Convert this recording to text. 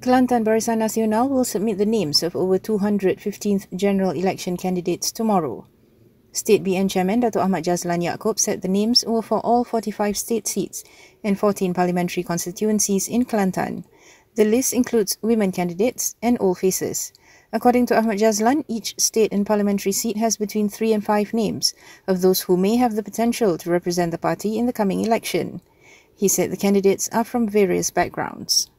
Kelantan Barisan Nasional will submit the names of over 215th general election candidates tomorrow. State BN Chairman Datuk Ahmad Jazlan Yaakub said the names were for all 45 state seats and 14 parliamentary constituencies in Kelantan. The list includes women candidates and old faces. According to Ahmad Jazlan, each state and parliamentary seat has between 3 and 5 names of those who may have the potential to represent the party in the coming election. He said the candidates are from various backgrounds.